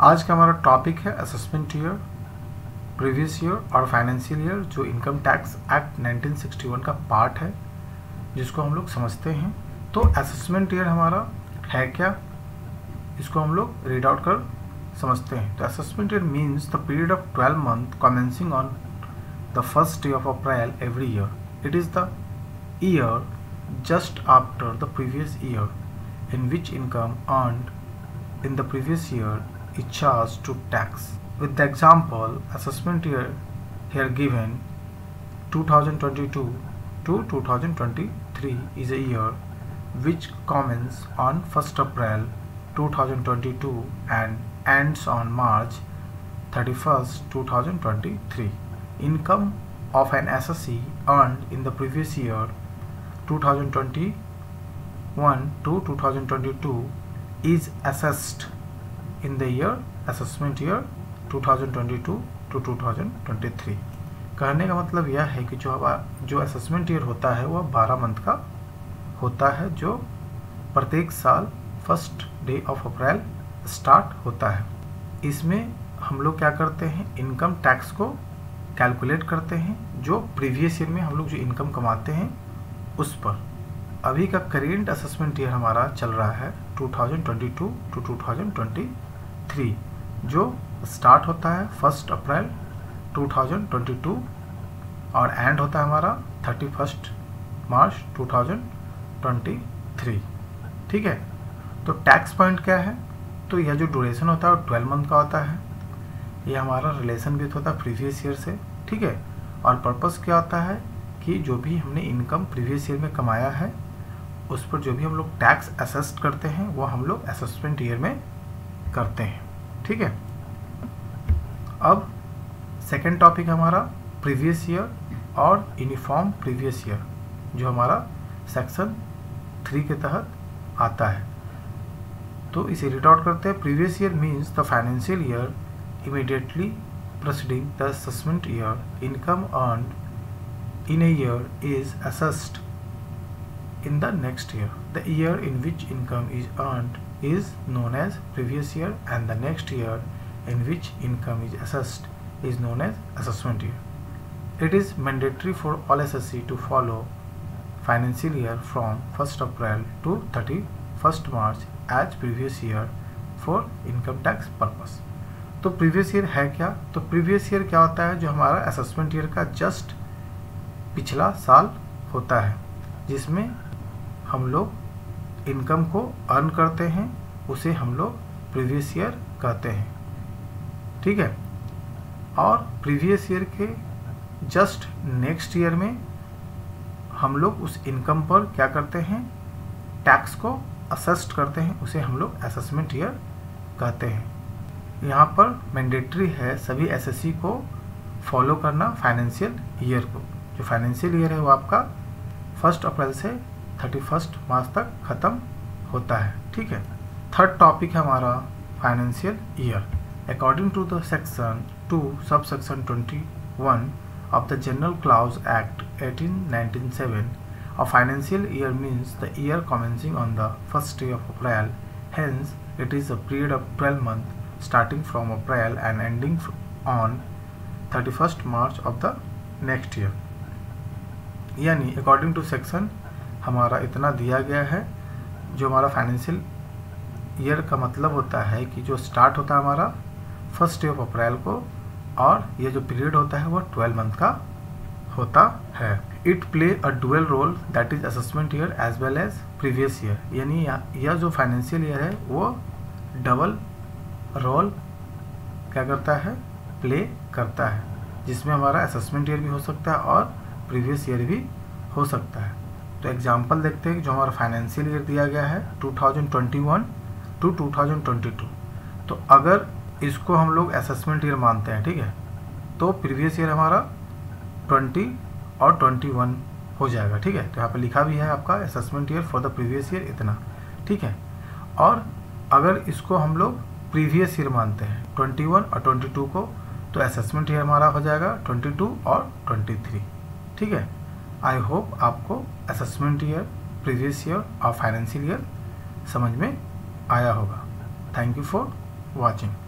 आज का हमारा टॉपिक है असेसमेंट ईयर, प्रीवियस ईयर और फाइनेंशियल ईयर, जो इनकम टैक्स एक्ट 1961 का पार्ट है जिसको हम लोग समझते हैं। तो असेसमेंट ईयर हमारा है क्या, इसको हम लोग रीड आउट कर समझते हैं। तो assessment year means the period of 12 month commencing on the first day of April every year. It is the year just after the previous year in which income earned in the previous year is charged to tax, with the example assessment year here given 2022 to 2023 is a year which commences on 1st April 2022 and ends on March 31st 2023. Income of an assessee earned in the previous year 2021 to 2022 is assessed in the year assessment year 2022 to 2023। कहने का मतलब यह है कि जो assessment year होता है वह 12 मंथ का होता है, जो प्रत्येक साल first day of April start होता है। इसमें हम लोग क्या करते हैं, इनकम टैक्स को कैलकुलेट करते हैं, जो प्रीवियस ईयर में हम लोग जो इनकम कमाते हैं उस पर। अभी का करेंट असेसमेंट ईयर हमारा चल रहा है 2022 टू 2023, जो स्टार्ट होता है 1 अप्रैल 2022 और एंड होता है हमारा 31 मार्च 2023। ठीक है, तो टैक्स पॉइंट क्या है, तो यह जो ड्यूरेशन होता है वो 12 मंथ का होता है। यह हमारा रिलेशन भी होता है प्रीवियस ईयर से। ठीक है, और पर्पस क्या होता है कि जो भी हमने इनकम प्रीवियस ईयर में कमाया है उस पर जो भी हम लोग टैक्स असेस्ट करते हैं वो हम लोग असेसमेंट ईयर में करते हैं। ठीक है, अब सेकंड टॉपिक हमारा प्रीवियस ईयर और यूनिफॉर्म प्रीवियस ईयर, जो हमारा सेक्शन 3 के तहत आता है। तो इसे रीड आउट करते हैं। Previous year means the financial year immediately preceding the assessment year. Income earned in a year is assessed in the next year. The year in which income is earned is known as previous year and the next year in which income is assessed is known as assessment year. It is mandatory for all assessee to follow financial year from 1st April to 31st March as previous year for income tax purpose. तो previous year है क्या, तो previous year क्या होता है, जो हमारा assessment year का just पिछला साल होता है, जिसमें हम लोग इनकम को अर्न करते हैं, उसे हम लोग प्रीवियस ईयर कहते हैं। ठीक है, और प्रीवियस ईयर के जस्ट नेक्स्ट ईयर में हम लोग उस इनकम पर क्या करते हैं, टैक्स को असेस्ट करते हैं, उसे हम लोग असेसमेंट ईयर कहते हैं। यहाँ पर मैंडेटरी है सभी एसएससी को फॉलो करना फाइनेंशियल ईयर को। जो फाइनेंशियल ईयर है वो आपका 1 अप्रैल से 31 मार्च तक ख़त्म होता है। ठीक है, थर्ड टॉपिक है हमारा financial year. According to the section 2 sub section 21 of the general clause act 1897, a financial year means the year commencing on the first day of April, hence it is a period of 12 month starting from April and ending on 31 March of the next year. यानी according to section हमारा इतना दिया गया है, जो हमारा financial year का मतलब होता है कि जो स्टार्ट होता है हमारा 1 अप्रैल को, और ये जो पीरियड होता है वो 12 मंथ का होता है। It play a dual role that is assessment year as well as previous year. यानी यह जो फाइनेंशियल ईयर है वो डबल रोल क्या करता है, प्ले करता है, जिसमें हमारा असेसमेंट ईयर भी हो सकता है और प्रीवियस ईयर भी हो सकता है। तो एग्जांपल देखते हैं, जो हमारा फाइनेंशियल ईयर दिया गया है 2021 टू 2022, तो अगर इसको हम लोग असेसमेंट ईयर मानते हैं, ठीक है, तो प्रीवियस ईयर हमारा 20 और 21 हो जाएगा। ठीक है, तो यहाँ पर लिखा भी है आपका assessment year for the previous year इतना। ठीक है, और अगर इसको हम लोग प्रीवियस ईयर मानते हैं 21 और 22 को, तो असेसमेंट ईयर हमारा हो जाएगा 22 और 23। ठीक है, आई होप आपको असेसमेंट ईयर, प्रीवियस ईयर और फाइनेंशियल ईयर समझ में आया होगा। Thank you for watching.